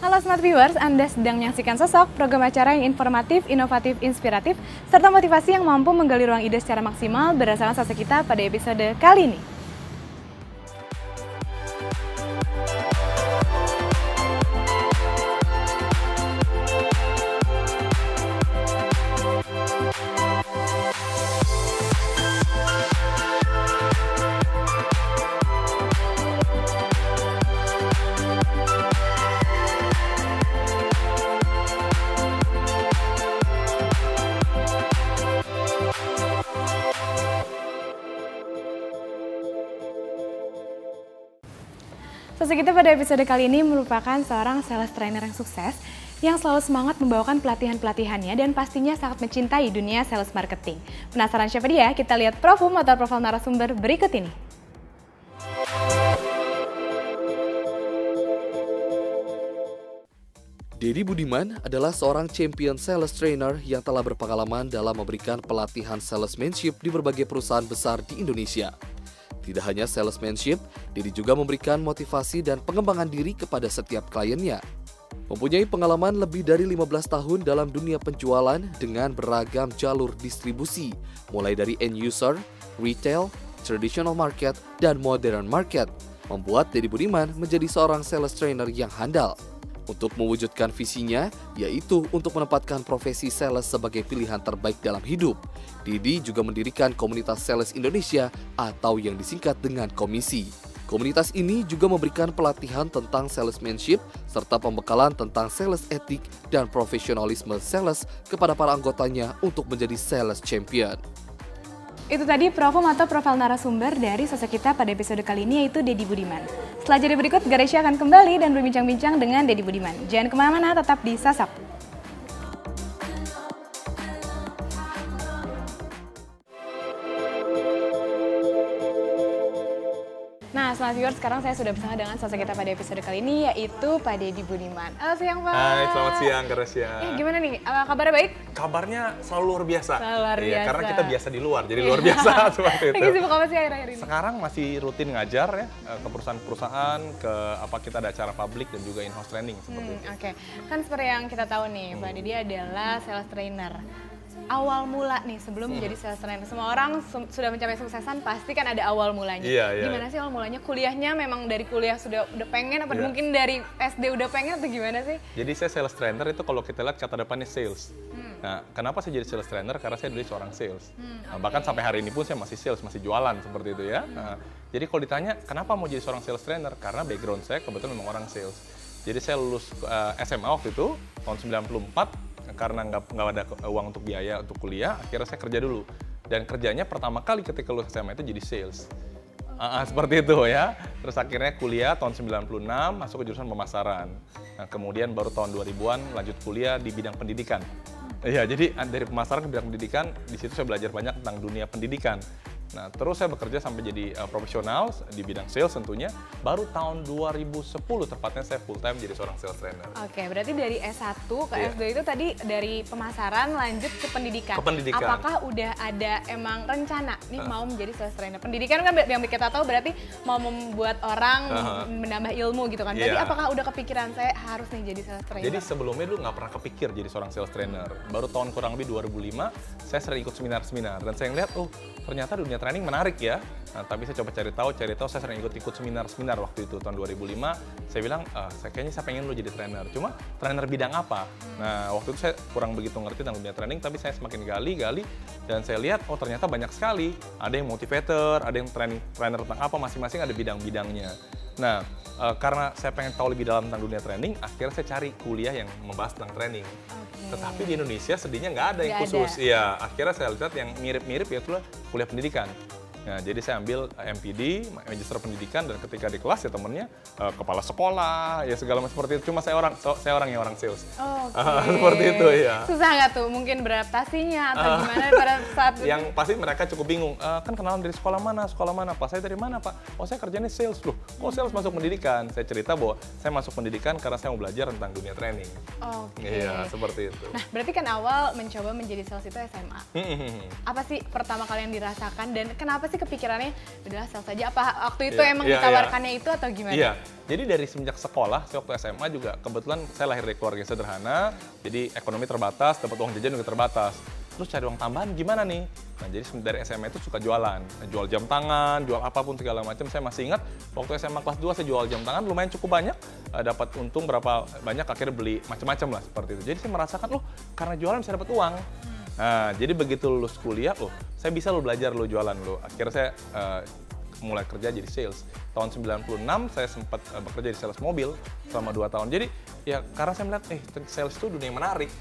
Halo Smart Viewers, Anda sedang menyaksikan Sosok, program acara yang informatif, inovatif, inspiratif, serta motivasi yang mampu menggali ruang ide secara maksimal berdasarkan sosok kita pada episode kali ini. Sosok kita pada episode kali ini merupakan seorang sales trainer yang sukses yang selalu semangat membawakan pelatihan-pelatihannya dan pastinya sangat mencintai dunia sales marketing. Penasaran siapa dia? Kita lihat profil narasumber berikut ini. Dedy Budiman adalah seorang champion sales trainer yang telah berpengalaman dalam memberikan pelatihan salesmanship di berbagai perusahaan besar di Indonesia. Tidak hanya salesmanship, Dedy juga memberikan motivasi dan pengembangan diri kepada setiap kliennya. Mempunyai pengalaman lebih dari 15 tahun dalam dunia penjualan dengan beragam jalur distribusi, mulai dari end user, retail, traditional market, dan modern market, membuat Dedy Budiman menjadi seorang sales trainer yang handal. Untuk mewujudkan visinya, yaitu untuk menempatkan profesi sales sebagai pilihan terbaik dalam hidup, Dedy juga mendirikan Komunitas Sales Indonesia atau yang disingkat dengan Komisi. Komunitas ini juga memberikan pelatihan tentang salesmanship serta pembekalan tentang sales etik dan profesionalisme sales kepada para anggotanya untuk menjadi sales champion. Itu tadi profil narasumber dari sosok kita pada episode kali ini, yaitu Dedy Budiman. Setelah jeda berikut, Garaisya akan kembali dan berbincang-bincang dengan Dedy Budiman. Jangan kemana-mana, tetap di Sosok. Nah, Smart Viewers, sekarang saya sudah bersama dengan sosok kita pada episode kali ini, yaitu Pak Dedy Budiman. Halo siang, Pak. Hai, selamat siang, Garaisya. Gimana nih, kabarnya baik? Kabarnya selalu luar biasa. Iya, karena kita biasa di luar, jadi luar biasa seperti itu. Lagi sibuk apa sih akhir-akhir ini? Sekarang masih rutin ngajar ya, ke perusahaan-perusahaan, ke apa kita ada acara publik dan juga in-house training seperti itu. Oke, kan seperti yang kita tahu nih, Pak Dedy adalah sales trainer. Awal mula nih sebelum menjadi sales trainer, semua orang sudah mencapai kesuksesan pasti kan ada awal mulanya. Gimana sih awal mulanya? Kuliahnya memang dari kuliah udah pengen, apa mungkin dari SD udah pengen atau gimana sih? Jadi saya sales trainer itu kalau kita lihat kata depannya sales. Nah, kenapa saya jadi sales trainer? Karena saya dulu seorang sales. Nah, bahkan sampai hari ini pun saya masih sales, masih jualan seperti itu ya. Nah, jadi kalau ditanya kenapa mau jadi seorang sales trainer? Karena background saya kebetulan memang orang sales. Jadi saya lulus SMA waktu itu tahun 94. Karena nggak ada uang untuk biaya untuk kuliah, akhirnya saya kerja dulu. Dan kerjanya pertama kali ketika lulus SMA itu jadi sales. Seperti itu ya. Terus akhirnya kuliah tahun 96 masuk ke jurusan pemasaran. Nah, kemudian baru tahun 2000-an lanjut kuliah di bidang pendidikan. Iya, jadi dari pemasaran ke bidang pendidikan, di situ saya belajar banyak tentang dunia pendidikan. Nah, terus saya bekerja sampai jadi profesional di bidang sales tentunya. Baru tahun 2010 tepatnya saya full time jadi seorang sales trainer. Oke, berarti dari S1 ke S2 itu tadi dari pemasaran lanjut ke pendidikan. Apakah udah ada emang rencana nih mau menjadi sales trainer? Pendidikan kan yang kita tahu berarti mau membuat orang menambah ilmu gitu kan. Jadi apakah udah kepikiran saya harus nih jadi sales trainer? Jadi sebelumnya dulu nggak pernah kepikir jadi seorang sales trainer. Baru tahun kurang lebih 2005 saya sering ikut seminar-seminar dan saya ngeliat, oh ternyata dunia training menarik ya. Nah, tapi saya coba cari tahu, saya sering ikut seminar-seminar waktu itu tahun 2005. Saya bilang, kayaknya saya pengen jadi trainer. Cuma trainer bidang apa? Nah, waktu itu saya kurang begitu ngerti tentang dunia training, tapi saya semakin gali-gali dan saya lihat, oh ternyata banyak sekali. Ada yang motivator, ada yang trainer tentang apa, masing-masing ada bidang-bidangnya. Nah, karena saya pengen tahu lebih dalam tentang dunia training, akhirnya saya cari kuliah yang membahas tentang training. Tetapi di Indonesia sedihnya nggak ada yang khusus. Iya, akhirnya saya lihat yang mirip-mirip yaitu kuliah pendidikan. Nah, jadi saya ambil M.P.D., Magister Pendidikan, dan ketika di kelas ya temennya kepala sekolah, ya segala macam seperti itu. Cuma saya orang yang orang sales. Seperti itu ya. Susah nggak tuh mungkin beradaptasinya atau gimana pada saat itu? Yang pasti mereka cukup bingung, kan kenalan dari sekolah mana, Pak? Saya dari mana, Pak? Oh, saya kerjanya sales loh. Kok sales masuk pendidikan? Saya cerita bahwa saya masuk pendidikan karena saya mau belajar tentang dunia training. Iya, seperti itu. Nah, berarti kan awal mencoba menjadi sales itu SMA. Apa sih pertama kali yang dirasakan dan kenapa sih kepikirannya udah sales saja, apa waktu itu emang ditawarkannya itu atau gimana? Iya, jadi dari semenjak sekolah, saya waktu SMA juga kebetulan saya lahir dari keluarga sederhana, jadi ekonomi terbatas, dapat uang jajan juga terbatas. Terus cari uang tambahan gimana nih? Nah, jadi dari SMA itu suka jualan. Jual jam tangan, jual apapun segala macam. Saya masih ingat waktu SMA kelas 2 saya jual jam tangan lumayan cukup banyak. Dapat untung berapa banyak, akhirnya beli macam-macam lah seperti itu. Jadi saya merasakan, loh karena jualan saya dapat uang. Nah, jadi begitu lulus kuliah, loh saya bisa lo belajar lo jualan lo. Akhirnya saya mulai kerja jadi sales. Tahun 96 saya sempat bekerja di sales mobil selama 2 tahun. Jadi ya karena saya melihat sales itu dunia yang menarik.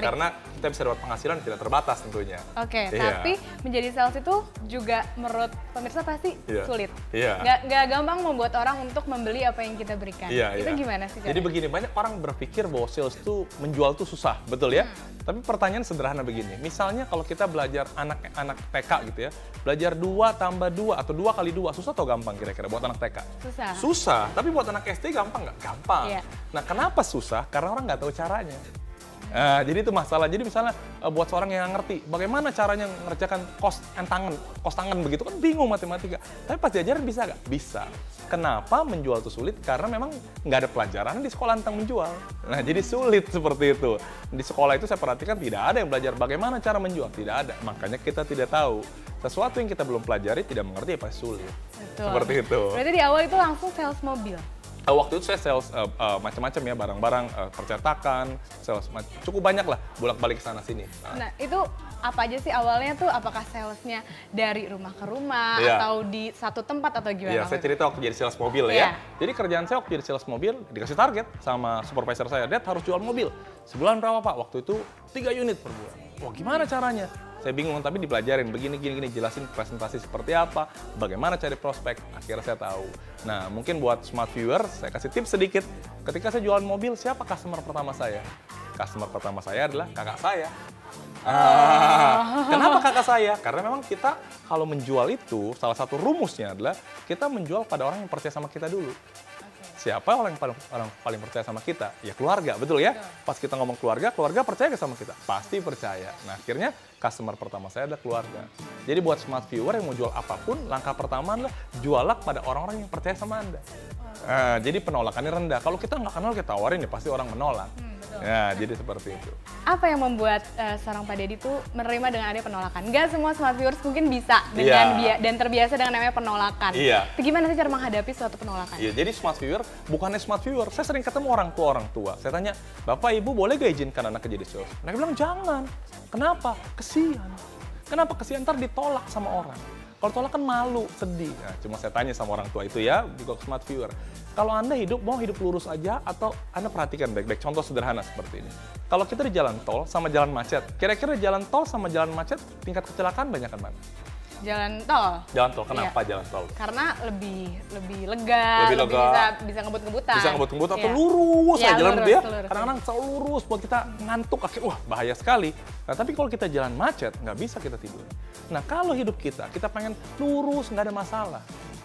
Karena kita bisa dapat penghasilan tidak terbatas tentunya. Oke, tapi menjadi sales itu juga menurut pemirsa pasti sulit. Nggak gampang membuat orang untuk membeli apa yang kita berikan. Itu gimana sih? Jadi begini, banyak orang berpikir bahwa sales itu menjual itu susah, betul ya? Tapi pertanyaan sederhana begini, misalnya kalau kita belajar anak-anak TK gitu ya, belajar 2 tambah 2 atau 2 kali 2, susah atau gampang kira-kira buat anak TK? Susah. Susah, tapi buat anak SD gampang nggak? Gampang. Nah kenapa susah? Karena orang nggak tahu caranya. Jadi itu masalah. Jadi misalnya buat seorang yang ngerti bagaimana caranya mengerjakan kos tangan begitu kan bingung matematika. Tapi pas diajarin bisa nggak? Bisa. Kenapa menjual itu sulit? Karena memang nggak ada pelajaran di sekolah tentang menjual. Nah jadi sulit seperti itu. Di sekolah itu saya perhatikan tidak ada yang belajar bagaimana cara menjual. Tidak ada. Makanya kita tidak tahu. Sesuatu yang kita belum pelajari, tidak mengerti, ya pasti sulit. Betul. Seperti itu. Berarti di awal itu langsung sales mobil? Waktu itu saya sales macam-macam ya, barang-barang percetakan, sales cukup banyak lah, bolak-balik sana-sini. Nah, itu apa aja sih awalnya tuh? Apakah salesnya dari rumah ke rumah atau di satu tempat atau gimana? Iya, saya cerita waktu jadi sales mobil ya. Jadi kerjaan saya waktu jadi sales mobil dikasih target sama supervisor saya, Dad harus jual mobil. Sebulan berapa Pak? Waktu itu 3 unit per bulan. Wah gimana caranya? Saya bingung, tapi dipelajarin begini, jelasin presentasi seperti apa, bagaimana cari prospek, akhirnya saya tahu. Nah, mungkin buat smart viewers, saya kasih tips sedikit. Ketika saya jualan mobil, siapa customer pertama saya? Customer pertama saya adalah kakak saya. Kenapa kakak saya? Karena memang kita kalau menjual itu, salah satu rumusnya adalah kita menjual pada orang yang percaya sama kita dulu. Siapa orang paling percaya sama kita? Ya keluarga, betul ya? Pas kita ngomong keluarga, keluarga percaya gak sama kita? Pasti percaya. Nah akhirnya customer pertama saya adalah keluarga. Jadi buat smart viewer yang mau jual apapun, langkah pertama adalah jualah pada orang-orang yang percaya sama Anda. Jadi penolakannya rendah. Kalau kita nggak kenal, kita tawarin ya pasti orang menolak. Nah, jadi seperti itu. Apa yang membuat seorang Pak Dedy tuh menerima dengan adanya penolakan? Gak semua smart viewers mungkin bisa dengan dan terbiasa dengan namanya penolakan. Gimana sih cara menghadapi suatu penolakan? Jadi smart viewer, bukannya smart viewer, saya sering ketemu orang tua. Saya tanya, Bapak Ibu boleh gak izinkan anak jadi sales? Mereka bilang jangan. Kenapa? Kesian. Kenapa kesian? Ntar ditolak sama orang. Kalau tolak kan malu, sedih. Nah, cuma saya tanya sama orang tua itu ya, juga smart viewer. Kalau Anda mau hidup lurus aja atau Anda perhatikan baik-baik. Contoh sederhana seperti ini. Kalau kita di jalan tol sama jalan macet, kira-kira jalan tol sama jalan macet tingkat kecelakaan banyakan mana? Jalan tol. Jalan tol. Kenapa jalan tol? Karena lebih lega, lebih bisa ngebut-ngebutan. Bisa ngebut-ngebutan atau lurus aja jalan gitu ya. Kadang-kadang selalu lurus buat kita ngantuk, akhirnya wah bahaya sekali. Nah, tapi kalau kita jalan macet nggak bisa kita tidur. Nah, kalau hidup kita pengen lurus, nggak ada masalah.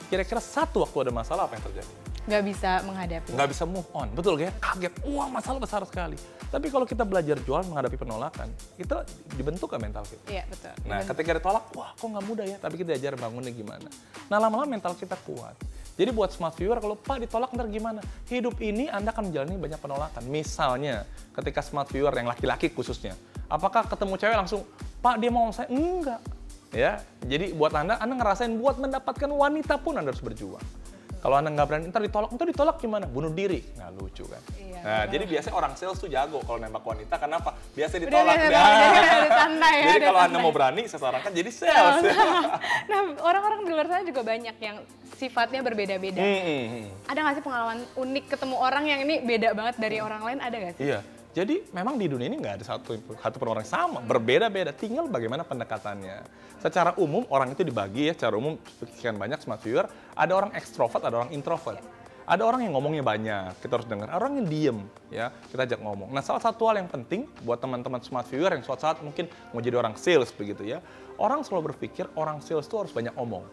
Kira-kira satu waktu ada masalah apa yang terjadi? Nggak bisa menghadapi. Nggak bisa move on, betul ya? Kaget, wah masalah besar sekali. Tapi kalau kita belajar jualan menghadapi penolakan, itu dibentuk kan mental kita. Iya, betul. Nah, ketika ditolak, wah kok nggak mudah ya? Tapi kita diajar bangunnya gimana. Nah, lama-lama mental kita kuat. Jadi buat smart viewer, kalau Pak ditolak ntar gimana? Hidup ini Anda akan menjalani banyak penolakan. Misalnya, ketika smart viewer yang laki-laki khususnya, apakah ketemu cewek langsung, Pak dia mau saya? Enggak. Ya, jadi buat Anda ngerasain buat mendapatkan wanita pun Anda harus berjuang. Kalau Anda nggak berani, ntar ditolak gimana? Bunuh diri. Nah, lucu kan? Nah, jadi biasanya orang sales tuh jago kalau nembak wanita, kenapa? Biasanya ditolak. Jadi kalau Anda mau berani, saya sarankan jadi sales. Nah, orang-orang di luar sana juga banyak yang sifatnya berbeda-beda. Ada nggak sih pengalaman unik ketemu orang yang ini beda banget dari orang lain, ada nggak sih? Iya. Jadi memang di dunia ini nggak ada satu orang yang sama, berbeda-beda, tinggal bagaimana pendekatannya. Secara umum orang itu dibagi ya, secara umum sekian banyak smart viewer, ada orang ekstrovert, ada orang introvert. Ada orang yang ngomongnya banyak, kita harus dengar. Orang yang diem, ya kita ajak ngomong. Nah salah satu hal yang penting buat teman-teman smart viewer yang suatu saat mungkin mau jadi orang sales begitu ya, orang selalu berpikir orang sales itu harus banyak ngomong.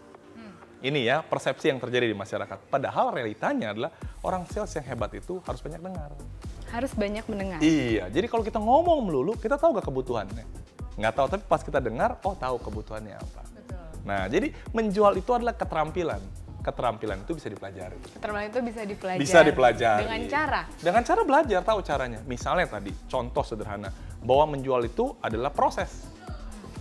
Ini ya persepsi yang terjadi di masyarakat. Padahal realitanya adalah orang sales yang hebat itu harus banyak dengar. Harus banyak mendengar. Iya, jadi kalau kita ngomong melulu, kita tahu gak kebutuhannya? Nggak tahu, tapi pas kita dengar, oh tahu kebutuhannya apa. Betul. Nah, jadi menjual itu adalah keterampilan. Keterampilan itu bisa dipelajari. Keterampilan itu bisa dipelajari. Bisa dipelajari. Dengan cara? Dengan cara belajar, tahu caranya. Misalnya tadi, contoh sederhana, bahwa menjual itu adalah proses.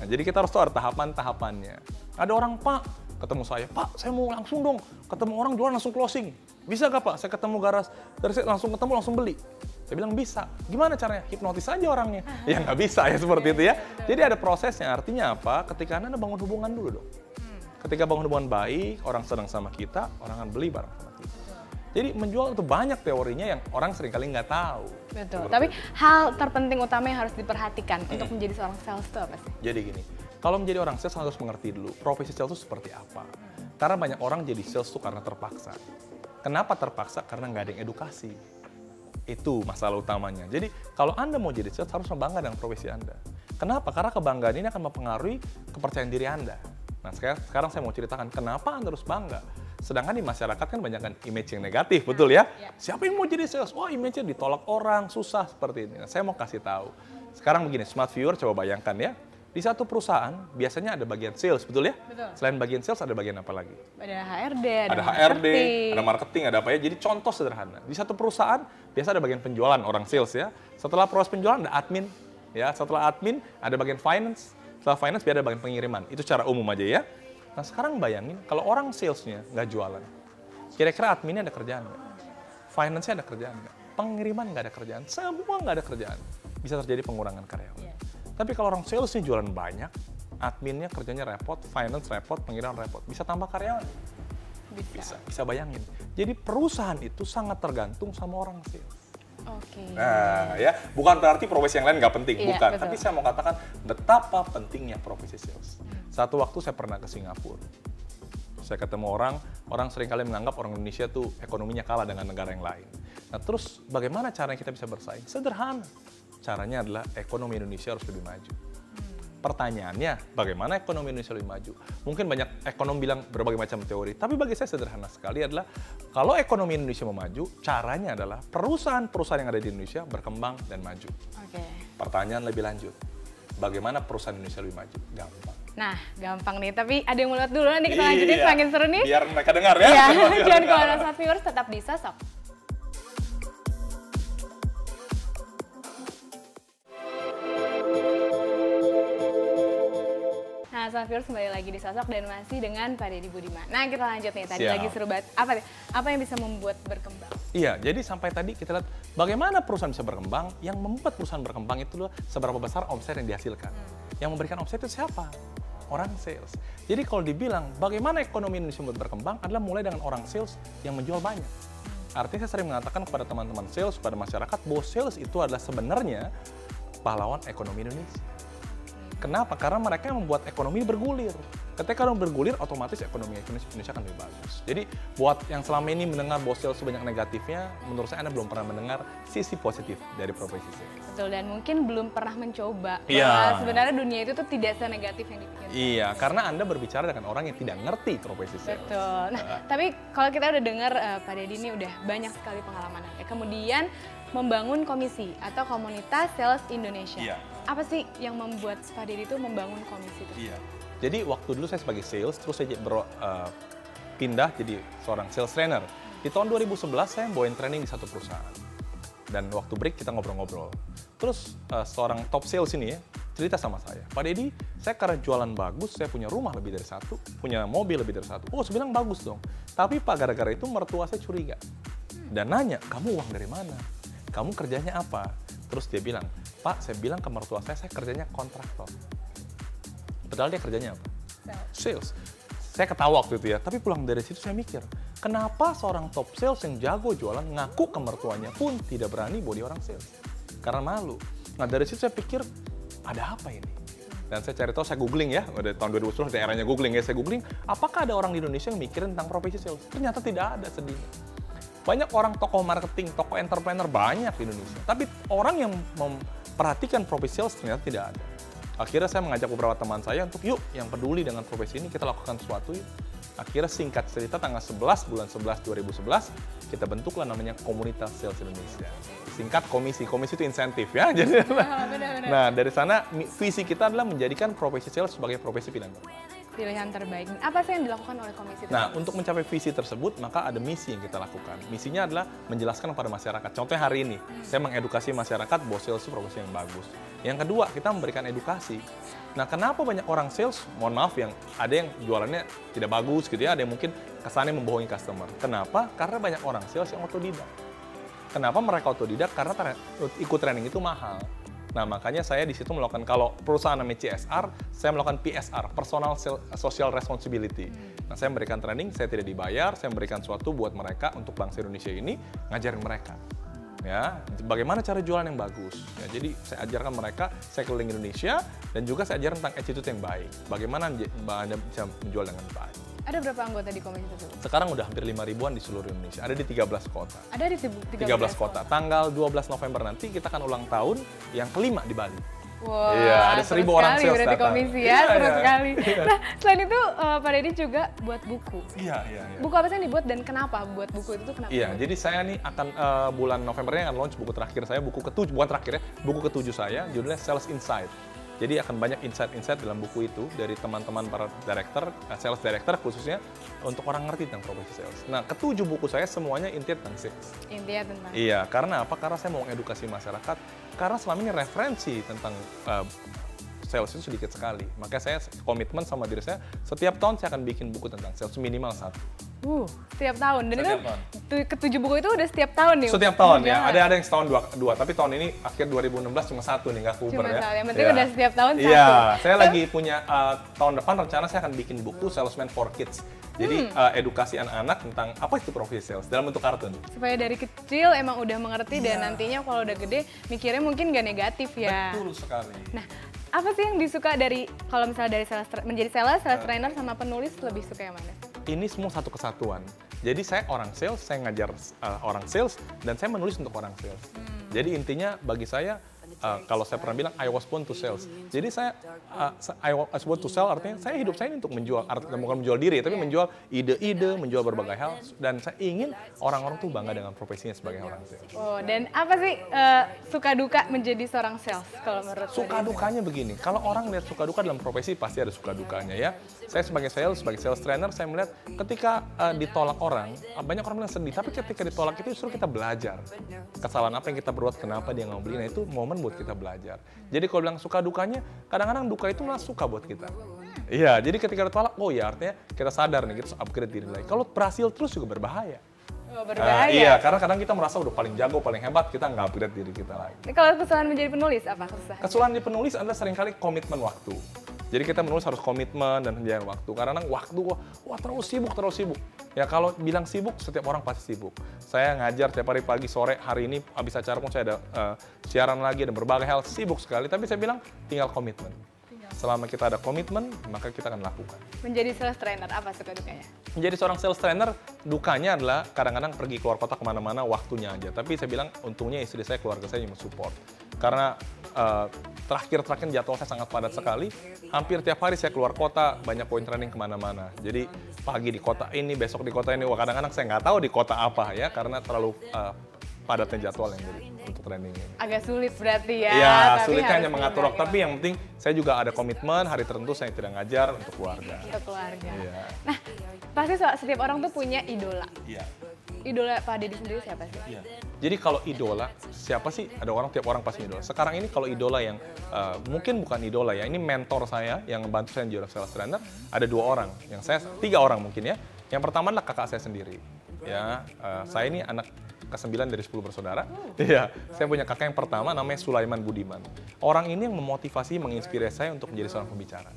Nah, jadi kita harus tahu ada tahapan-tahapannya. Ada orang, Pak, ketemu saya, Pak, saya mau langsung dong, ketemu orang jualan langsung closing. Bisa gak, Pak? Saya ketemu Garaisya, langsung ketemu, langsung beli. Saya bilang, bisa. Gimana caranya? Hipnotis aja orangnya. Ya nggak bisa, ya seperti itu ya. Jadi ada prosesnya, artinya apa? Ketika Anda bangun hubungan dulu dong. Ketika bangun hubungan baik, orang senang sama kita, orang akan beli barang sama kita. Jadi menjual itu banyak teorinya yang orang seringkali nggak tahu. Betul, tapi itu. Hal terpenting utama yang harus diperhatikan untuk menjadi seorang sales itu apa sih? Jadi gini, kalau menjadi orang sales harus mengerti dulu profesi sales itu seperti apa. Karena banyak orang jadi sales itu karena terpaksa. Kenapa terpaksa? Karena nggak ada yang edukasi. Itu masalah utamanya. Jadi kalau Anda mau jadi sales harus bangga dengan profesi Anda. Kenapa? Karena kebanggaan ini akan mempengaruhi kepercayaan diri Anda. Nah, sekarang saya mau ceritakan kenapa Anda harus bangga. Sedangkan di masyarakat kan banyak kan image yang negatif, betul ya? Siapa yang mau jadi sales? Wah, image-nya ditolak orang, susah seperti ini. Nah, saya mau kasih tahu. Sekarang begini, smart viewer coba bayangkan ya. Di satu perusahaan biasanya ada bagian sales, betul ya? Betul. Selain bagian sales ada bagian apa lagi? Ada HRD, ada marketing. Ada marketing, ada apa ya? Jadi contoh sederhana. Di satu perusahaan biasa ada bagian penjualan, orang sales ya. Setelah proses penjualan ada admin. Ya, setelah admin ada bagian finance. Setelah finance biar ada bagian pengiriman, itu secara umum aja ya. Nah sekarang bayangin kalau orang salesnya nggak jualan, kira-kira adminnya ada kerjaan nggak? Finance-nya ada kerjaan nggak? Pengiriman nggak ada kerjaan, semua nggak ada kerjaan. Bisa terjadi pengurangan karyawan. Yeah. Tapi kalau orang salesnya jualan banyak, adminnya kerjanya repot, finance repot, pengiriman repot, bisa tambah karyawan? Bisa bayangin. Jadi perusahaan itu sangat tergantung sama orang sales. Okay. Nah, ya bukan berarti profesi yang lain nggak penting, bukan. Betul. Tapi saya mau katakan betapa pentingnya profesi sales. Satu waktu saya pernah ke Singapura, saya ketemu orang seringkali menganggap orang Indonesia tuh ekonominya kalah dengan negara yang lain. Nah, terus bagaimana caranya kita bisa bersaing? Sederhana, caranya adalah ekonomi Indonesia harus lebih maju. Pertanyaannya, bagaimana ekonomi Indonesia lebih maju? Mungkin banyak ekonom bilang berbagai macam teori, tapi bagi saya sederhana sekali adalah kalau ekonomi Indonesia mau maju, caranya adalah perusahaan-perusahaan yang ada di Indonesia berkembang dan maju. Okay. Pertanyaan lebih lanjut, bagaimana perusahaan Indonesia lebih maju? Gampang. Nah, gampang nih, tapi ada yang mau lihat dulu, nanti kita lanjutin semakin seru nih. Biar mereka dengar ya. Iya, jangan kemana-mana, smart viewers tetap di Sosok. Nah, smart viewers kembali lagi di Sosok dan masih dengan Pak Dedy Budiman. Nah, kita lanjut nih, tadi lagi seru banget. Apa yang bisa membuat berkembang? Iya, jadi sampai tadi kita lihat bagaimana perusahaan bisa berkembang, yang membuat perusahaan berkembang itu seberapa besar omset yang dihasilkan. Yang memberikan omset itu siapa? Orang sales. Jadi kalau dibilang bagaimana ekonomi Indonesia membuat berkembang adalah mulai dengan orang sales yang menjual banyak. Artinya saya sering mengatakan kepada teman-teman sales, kepada masyarakat, bahwa sales itu adalah sebenarnya pahlawan ekonomi Indonesia. Kenapa? Karena mereka yang membuat ekonomi bergulir. Ketika orang bergulir, otomatis ekonomi Indonesia akan lebih bagus. Jadi, buat yang selama ini mendengar bahwa sales banyak negatifnya, menurut saya Anda belum pernah mendengar sisi positif dari profesi sales. Betul, dan mungkin belum pernah mencoba. Iya. Sebenarnya dunia itu tuh tidak senegatif yang dipikirkan. Iya, karena Anda berbicara dengan orang yang tidak ngerti profesi sales. Betul. Nah, tapi kalau kita udah dengar Pak Dedy ini udah banyak sekali pengalaman. Kemudian membangun komisi atau komunitas Sales Indonesia. Iya. Apa sih yang membuat Pak Dedy itu membangun komisi itu? Iya. Jadi waktu dulu saya sebagai sales, terus saya pindah jadi seorang sales trainer. Di tahun 2011 saya bawain training di satu perusahaan. Dan waktu break kita ngobrol-ngobrol. Terus seorang top sales ini ya, cerita sama saya, Pak Dedy, saya karena jualan bagus, saya punya rumah lebih dari satu, punya mobil lebih dari satu. Oh, saya bilang bagus dong. Tapi Pak, gara-gara itu mertua saya curiga. Dan nanya, kamu uang dari mana? Kamu kerjanya apa? Terus dia bilang, Pak, saya bilang ke mertua saya kerjanya kontraktor. Padahal dia kerjanya apa? Sales. Saya ketawa waktu itu ya, tapi pulang dari situ saya mikir, kenapa seorang top sales yang jago jualan ngaku ke mertuanya pun tidak berani bahwa dia orang sales? Karena malu. Nah, dari situ saya pikir, ada apa ini? Dan saya cari tahu, saya googling ya, udah tahun 2010 ada eranya googling ya, saya googling, apakah ada orang di Indonesia yang mikirin tentang profesi sales? Ternyata tidak ada, sedihnya. Banyak orang tokoh marketing, tokoh entrepreneur banyak di Indonesia. Tapi orang yang memperhatikan profesi sales ternyata tidak ada. Akhirnya saya mengajak beberapa teman saya untuk yuk yang peduli dengan profesi ini kita lakukan sesuatu yuk. Akhirnya singkat cerita tanggal 11 bulan 11 2011 kita bentuklah namanya Komunitas Sales Indonesia. Singkat komisi, komisi itu insentif ya. Jadi, nah dari sana visi kita adalah menjadikan profesi sales sebagai profesi pilihan. pilihan terbaik. Apa sih yang dilakukan oleh komisi tersebut? Nah, untuk mencapai visi tersebut, maka ada misi yang kita lakukan. Misinya adalah menjelaskan kepada masyarakat. Contohnya hari ini, saya mengedukasi masyarakat bahwa sales itu profesi yang bagus. Yang kedua, kita memberikan edukasi. Nah, kenapa banyak orang sales, mohon maaf, yang ada yang jualannya tidak bagus gitu ya, ada yang mungkin kesannya membohongi customer. Kenapa? Karena banyak orang sales yang otodidak. Kenapa mereka otodidak? Karena ikut training itu mahal. Nah, makanya saya di situ melakukan, kalau perusahaan namanya CSR, saya melakukan PSR, Personal Social Responsibility. Nah, saya memberikan training, saya tidak dibayar, saya memberikan sesuatu buat mereka, untuk bangsa Indonesia ini, ngajarin mereka. Ya, bagaimana cara jualan yang bagus. Ya, jadi saya ajarkan mereka, saya keliling Indonesia, dan juga saya ajarkan tentang attitude yang baik. Bagaimana Anda bisa menjual dengan baik. Ada berapa anggota di komisi tersebut? Sekarang udah hampir 5.000-an di seluruh Indonesia. Ada di 13 kota. Ada di 13 kota. Tanggal 12 November nanti kita akan ulang tahun yang ke-5 di Bali. Wow, ya, ada 1.000 orang sales datang. Komisi ya, seru sekali. Iya. Nah, selain itu Pak Dedy juga buat buku. Iya. Buku apa sih yang dibuat dan kenapa buat buku itu tuh kenapa? Iya, jadi saya nih akan bulan Novembernya akan launch buku terakhir saya, buku ke-7, bukan terakhir ya, buku ke-7 saya, judulnya Sales Insight. Jadi akan banyak insight-insight dalam buku itu dari teman-teman para director, sales director khususnya untuk orang ngerti tentang profesi sales. Nah, ke-7 buku saya semuanya intinya tentang sales. Intinya tentang. Iya, karena apa? Karena saya mau edukasi masyarakat. Karena selama ini referensi tentang sales itu sedikit sekali. Makanya saya komitmen sama diri saya, setiap tahun saya akan bikin buku tentang sales minimal 1. Setiap tahun, dan itu ke-7 buku itu udah setiap tahun nih? Setiap tahun ya, ada yang setahun dua, tapi tahun ini akhir 2016 cuma 1 nih, nggak kuber ya. Yang penting udah setiap tahun 1. Iya, saya lagi punya, tahun depan rencana saya akan bikin buku Salesman for Kids. Jadi edukasi anak-anak tentang apa itu profesi sales dalam bentuk kartun. Supaya dari kecil emang udah mengerti dan nantinya kalau udah gede mikirnya mungkin nggak negatif ya. Betul sekali. Nah, apa sih yang disuka dari, kalau misalnya dari menjadi sales, trainer sama penulis lebih suka yang mana? Ini semua satu kesatuan. Jadi saya orang sales, saya ngajar orang sales, dan saya menulis untuk orang sales. Jadi intinya bagi saya, kalau saya pernah bilang, I was born to sales. Jadi saya, I was born to sell artinya saya hidup saya ini untuk menjual, bukan menjual diri, tapi menjual ide-ide, menjual berbagai hal, dan saya ingin orang-orang tuh bangga dengan profesinya sebagai orang sales. Oh, dan apa sih suka duka menjadi seorang sales kalau menurut saya? Suka dukanya begini, kalau orang lihat suka duka dalam profesi pasti ada suka dukanya ya. Saya sebagai sales trainer, saya melihat ketika ditolak orang, banyak orang bilang sedih, tapi ketika ditolak itu justru kita belajar. Kesalahan apa yang kita berbuat, kenapa dia nggak mau beli, nah itu momen buat kita belajar. Jadi kalau bilang suka dukanya, kadang-kadang duka itulah suka buat kita. Iya, jadi ketika ditolak, oh ya artinya kita sadar nih, kita upgrade diri lagi. Kalau berhasil terus juga berbahaya. Oh, berbahaya? Iya, karena kadang kita merasa udah paling jago, paling hebat, kita nggak upgrade diri kita lagi. Kalau kesalahan menjadi penulis, apa? Kesalahan di penulis adalah seringkali komitmen waktu. Jadi kita menulis harus komitmen dan penjagaan waktu. Karena waktu, wah terlalu sibuk. Ya kalau bilang sibuk, setiap orang pasti sibuk. Saya ngajar tiap hari pagi, sore, hari ini habis acara pun saya ada siaran lagi, dan berbagai hal, sibuk sekali. Tapi saya bilang tinggal komitmen. Selama kita ada komitmen, maka kita akan lakukan. Menjadi sales trainer, apa suka dukanya? Menjadi seorang sales trainer, dukanya adalah kadang-kadang pergi keluar kota kemana-mana waktunya aja. Tapi saya bilang untungnya istri saya, keluarga saya yang mensupport. Karena terakhir-terakhir jadwal saya sangat padat sekali. Hampir tiap hari saya keluar kota, banyak poin training kemana-mana. Jadi pagi di kota ini, besok di kota ini. Wah, kadang-kadang saya nggak tahu di kota apa ya, karena terlalu padatnya jadwal yang jadi untuk trainingnya. Agak sulit berarti ya. Iya, sulitnya hanya mengatur waktu. Tapi yang penting saya juga ada komitmen, hari tertentu saya tidak ngajar untuk keluarga. Untuk keluarga. Ya. Nah, pasti setiap orang tuh punya idola. Iya. Idola Pak Dedy sendiri siapa sih? Iya. Jadi kalau idola, siapa sih? Ada orang, tiap orang pasti idola. Sekarang ini kalau idola yang, mungkin bukan idola ya, ini mentor saya yang bantu saya menjadi sales trainer, ada 2 orang. Yang saya, 3 orang mungkin ya. Yang pertama adalah kakak saya sendiri. Ya, saya ini anak ke-9 dari 10 bersaudara. Iya, saya punya kakak yang pertama namanya Sulaiman Budiman. Orang ini yang memotivasi, menginspirasi saya untuk menjadi seorang pembicara.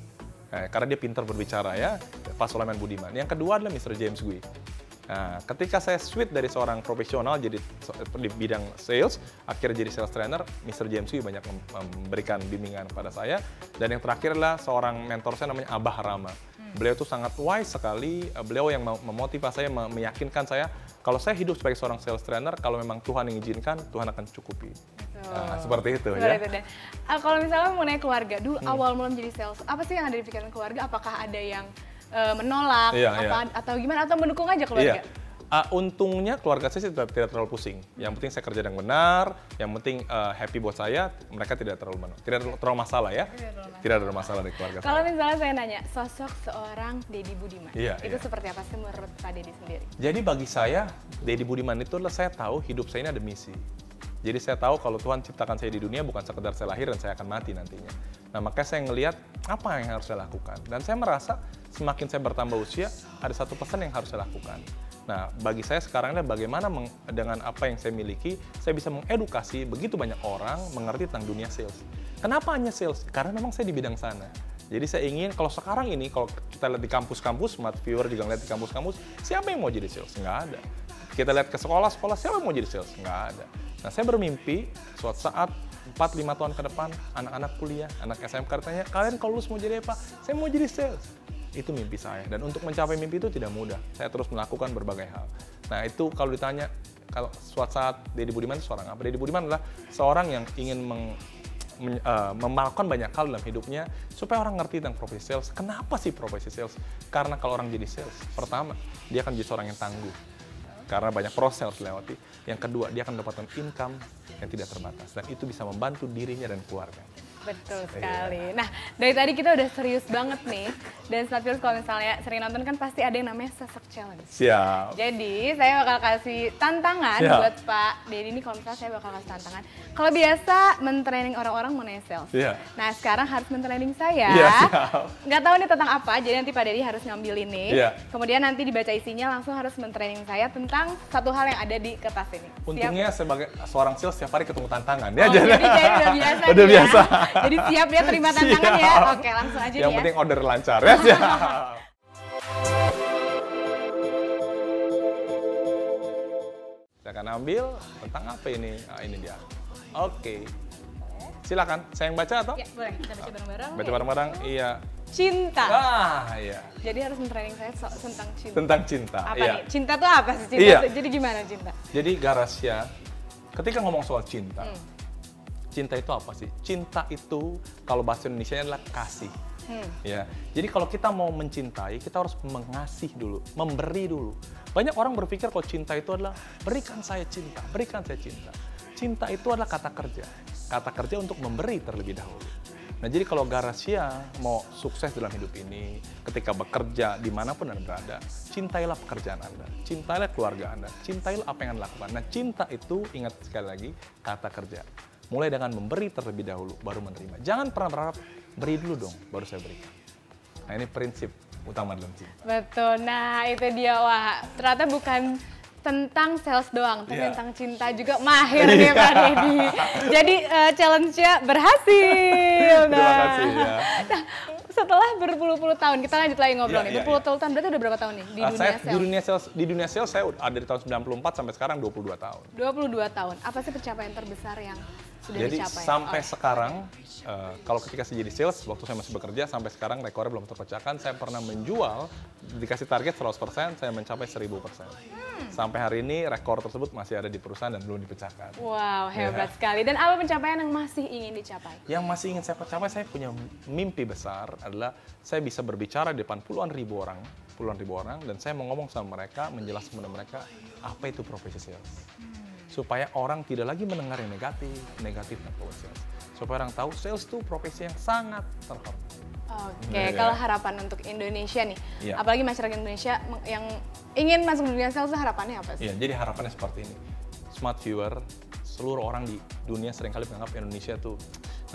Karena dia pintar berbicara ya, Pak Sulaiman Budiman. Yang kedua adalah Mr. James Gwee. Nah, ketika saya switch dari seorang profesional jadi di bidang sales, akhirnya jadi sales trainer, Mr. James Gwee banyak memberikan bimbingan kepada saya. Dan yang terakhir adalah seorang mentor saya namanya Abah Rama. Beliau itu sangat wise sekali, beliau yang memotivasi saya, meyakinkan saya, kalau saya hidup sebagai seorang sales trainer, kalau memang Tuhan yang izinkan, Tuhan akan cukupi. Nah, seperti itu ya. Kalau misalnya mengenai keluarga, dulu awal mula menjadi sales, apa sih yang ada di pikiran keluarga? Apakah ada yang menolak atau gimana? Atau mendukung aja keluarga? Iya. Untungnya keluarga saya tidak terlalu pusing. Yang penting saya kerja yang benar, yang penting happy buat saya, mereka tidak terlalu masalah ya. Tidak ada masalah di keluarga saya. Kalau misalnya saya nanya, sosok seorang Dedy Budiman, itu seperti apa sih menurut Pak Dedy sendiri? Jadi bagi saya, Dedy Budiman itu adalah saya tahu hidup saya ini ada misi. Jadi saya tahu kalau Tuhan ciptakan saya di dunia bukan sekedar saya lahir dan saya akan mati nantinya. Nah makanya saya ngelihat apa yang harus saya lakukan. Dan saya merasa semakin saya bertambah usia, ada satu pesan yang harus saya lakukan. Nah, bagi saya sekarang adalah bagaimana dengan apa yang saya miliki, saya bisa mengedukasi begitu banyak orang mengerti tentang dunia sales. Kenapa hanya sales? Karena memang saya di bidang sana. Jadi saya ingin, kalau sekarang ini, kalau kita lihat di kampus-kampus, smart viewer juga lihat di kampus-kampus, siapa yang mau jadi sales? Nggak ada. Kita lihat ke sekolah-sekolah, siapa yang mau jadi sales? Nggak ada. Nah, saya bermimpi suatu saat 4-5 tahun ke depan, anak-anak kuliah, anak SMK katanya, kalian kalau lulus mau jadi apa? Saya mau jadi sales. Itu mimpi saya, dan untuk mencapai mimpi itu tidak mudah. Saya terus melakukan berbagai hal. Nah itu kalau ditanya, kalau suatu saat Dedy Budiman itu seorang apa? Dedy Budiman adalah seorang yang ingin melakukan banyak hal dalam hidupnya supaya orang ngerti tentang profesi sales. Kenapa sih profesi sales? Karena kalau orang jadi sales, pertama, dia akan jadi seorang yang tangguh. Karena banyak proses yang harus dilewati. Yang kedua, dia akan mendapatkan income yang tidak terbatas. Dan itu bisa membantu dirinya dan keluarga. Betul sekali. Nah, dari tadi kita udah serius banget nih. Dan Smartviewers kalau misalnya sering nonton kan pasti ada yang namanya Sosok Challenge. Siap. Jadi, saya bakal kasih tantangan buat Pak Dedy ini. Kalau misalnya saya bakal kasih tantangan. Kalau biasa mentraining orang-orang mengenai sales. Nah, sekarang harus mentraining saya. Nggak tahu nih tentang apa, jadi nanti Pak Dedy harus ngambil ini. Kemudian nanti dibaca isinya langsung harus mentraining saya tentang satu hal yang ada di kertas ini. Untungnya sebagai seorang sales setiap hari ketemu tantangan. Jadi kayak udah biasa. Udah biasa. Jadi siap ya terima tantangan ya. Oke, langsung aja yang penting order lancar ya. Saya akan ambil tentang apa ini? Nah, ini dia. Oke. Silakan, saya yang baca atau? Ya, boleh. Kita baca bareng-bareng. Baca bareng-bareng. Iya. Cinta. Jadi harus mentraining saya tentang cinta. Tentang cinta. Apa nih? Cinta tuh apa sih? Cinta. Jadi gimana cinta? Jadi Garaisya ketika ngomong soal cinta. Cinta itu apa sih? Cinta itu kalau bahasa Indonesia adalah kasih. Ya. Jadi kalau kita mau mencintai, kita harus mengasih dulu, memberi dulu. Banyak orang berpikir kalau cinta itu adalah berikan saya cinta, berikan saya cinta. Cinta itu adalah kata kerja untuk memberi terlebih dahulu. Nah jadi kalau Garaisya mau sukses dalam hidup ini, ketika bekerja dimanapun Anda berada, cintailah pekerjaan Anda, cintailah keluarga Anda, cintailah apa yang Anda lakukan. Nah cinta itu ingat sekali lagi kata kerja. Mulai dengan memberi terlebih dahulu, baru menerima. Jangan pernah berharap, beri dulu dong, baru saya berikan. Nah ini prinsip utama dalam cinta. Betul, nah itu dia. Wah, ternyata bukan tentang sales doang, tapi tentang cinta juga mahir nih Pak Dedy. Jadi challenge-nya berhasil. Terima kasih ya. Nah, setelah berpuluh-puluh tahun, kita lanjut lagi ngobrol nih. Berpuluh-puluh tahun, berarti udah berapa tahun nih di dunia sales? Di dunia sales saya ada dari tahun 94 sampai sekarang 22 tahun. 22 tahun. Apa sih pencapaian terbesar yang sudah dicapai? Jadi sampai sekarang, kalau ketika saya jadi sales, waktu saya masih bekerja, sampai sekarang rekornya belum terpecahkan. Saya pernah menjual, dikasih target 100%, saya mencapai 1000%. Sampai hari ini rekor tersebut masih ada di perusahaan dan belum dipecahkan. Wow, hebat sekali. Dan apa pencapaian yang masih ingin dicapai? Yang masih ingin saya capai, saya punya mimpi besar adalah saya bisa berbicara di depan puluhan ribu orang, dan saya mau ngomong sama mereka, menjelaskan kepada mereka apa itu profesi sales. Supaya orang tidak lagi mendengar yang negatif tentang profesi sales. Supaya orang tahu sales itu profesi yang sangat terhormat. Oke, kalau harapan untuk Indonesia nih, apalagi masyarakat Indonesia yang ingin masuk dunia sales, harapannya apa sih? Jadi harapannya seperti ini. Smart viewer, seluruh orang di dunia seringkali menganggap Indonesia tuh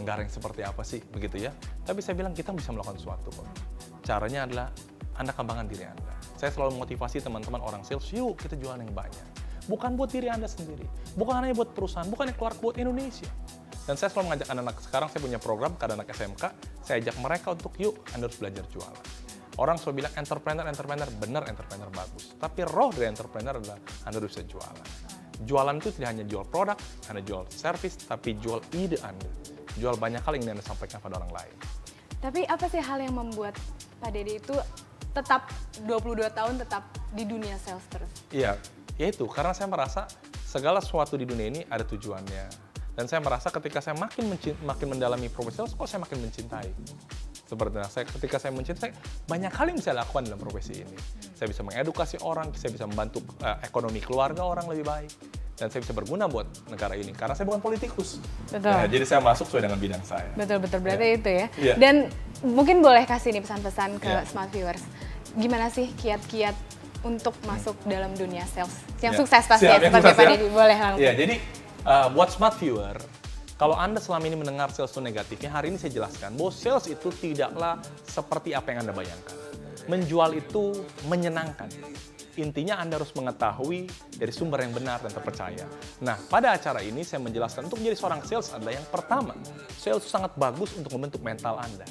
negara yang seperti apa sih, begitu ya. Tapi saya bilang kita bisa melakukan sesuatu kok. Caranya adalah Anda kembangkan diri Anda. Saya selalu motivasi teman-teman orang sales, yuk kita jualan yang banyak. Bukan buat diri Anda sendiri, bukan hanya buat perusahaan, bukan yang keluar buat Indonesia. Dan saya selalu mengajak anak-anak, sekarang saya punya program ke anak SMK, saya ajak mereka untuk yuk Anda harus belajar jualan. Orang selalu bilang entrepreneur, benar entrepreneur bagus. Tapi roh dari entrepreneur adalah Anda harus bisa jualan. Jualan itu tidak hanya jual produk, Anda jual service, tapi jual ide Anda. Jual banyak hal yang ingin Anda sampaikan pada orang lain. Tapi apa sih hal yang membuat Pak Dedy itu tetap 22 tahun tetap di dunia sales terus? Iya, yaitu karena saya merasa segala sesuatu di dunia ini ada tujuannya. Dan saya merasa ketika saya makin mendalami profesi sales, kok saya makin mencintai. seperti itu. Ketika saya mencintai, saya banyak hal yang bisa lakukan dalam profesi ini. Saya bisa mengedukasi orang, saya bisa membantu ekonomi keluarga orang lebih baik, dan saya bisa berguna buat negara ini karena saya bukan politikus. Betul. Nah, jadi saya masuk sesuai dengan bidang saya. Betul-betul, berarti itu ya. Dan mungkin boleh kasih nih pesan-pesan ke Smart Viewers. Gimana sih kiat-kiat untuk masuk dalam dunia sales yang sukses pastinya seperti Pak Dedy? Boleh langsung. Ya, jadi buat Smart Viewer, kalau Anda selama ini mendengar sales itu negatifnya, hari ini saya jelaskan bahwa sales itu tidaklah seperti apa yang Anda bayangkan. Menjual itu menyenangkan. Intinya Anda harus mengetahui dari sumber yang benar dan terpercaya. Nah, pada acara ini saya menjelaskan untuk menjadi seorang sales adalah yang pertama, sales sangat bagus untuk membentuk mental Anda.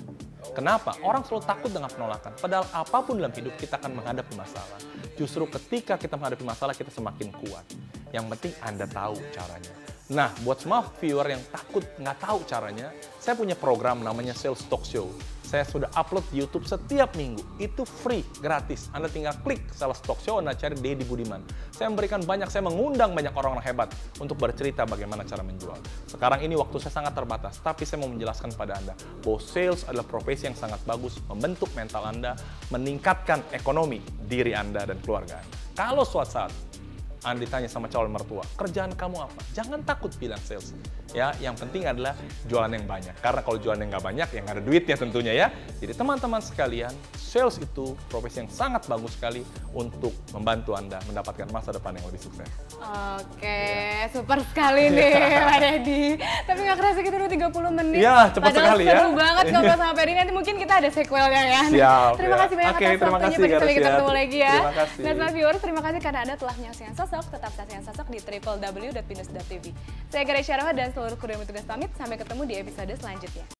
Kenapa? Orang selalu takut dengan penolakan. Padahal apapun dalam hidup kita akan menghadapi masalah. Justru ketika kita menghadapi masalah kita semakin kuat. Yang penting Anda tahu caranya. Nah, buat semua viewer yang takut nggak tahu caranya, saya punya program namanya Sales Talk Show. Saya sudah upload di YouTube setiap minggu. Itu free, gratis. Anda tinggal klik Sales Talk Show, Anda cari Dedy Budiman. Saya memberikan banyak, saya mengundang banyak orang-orang hebat untuk bercerita bagaimana cara menjual. Sekarang ini waktu saya sangat terbatas, tapi saya mau menjelaskan pada Anda bahwa sales adalah profesi yang sangat bagus, membentuk mental Anda, meningkatkan ekonomi diri Anda dan keluarga Anda. Kalau suatu saat Anda ditanya sama calon mertua, kerjaan kamu apa? Jangan takut bilang sales. Ya, yang penting adalah jualan yang banyak. Karena kalau jualan yang nggak banyak, yang nggak ada duitnya tentunya ya. Jadi teman-teman sekalian, sales itu profesi yang sangat bagus sekali untuk membantu Anda mendapatkan masa depan yang lebih sukses. Oke, super sekali nih Pak Dedy. Tapi nggak kerasa kita udah 30 menit. Iya, cepat sekali ya. Seru banget ngobrol sama Pak Dedy. Nanti mungkin kita ada sequelnya ya. Siap, terima kasih banyak atas waktunya. Sampai kita ketemu lagi ya. Terima kasih. Dan Smart Viewers, terima kasih karena Anda telah menyaksikan Sosok. Tetap saksikan Sosok di www.binus.tv. Saya Garaisya Aroha dan seluruh kru yang bertugas pamit. Sampai ketemu di episode selanjutnya.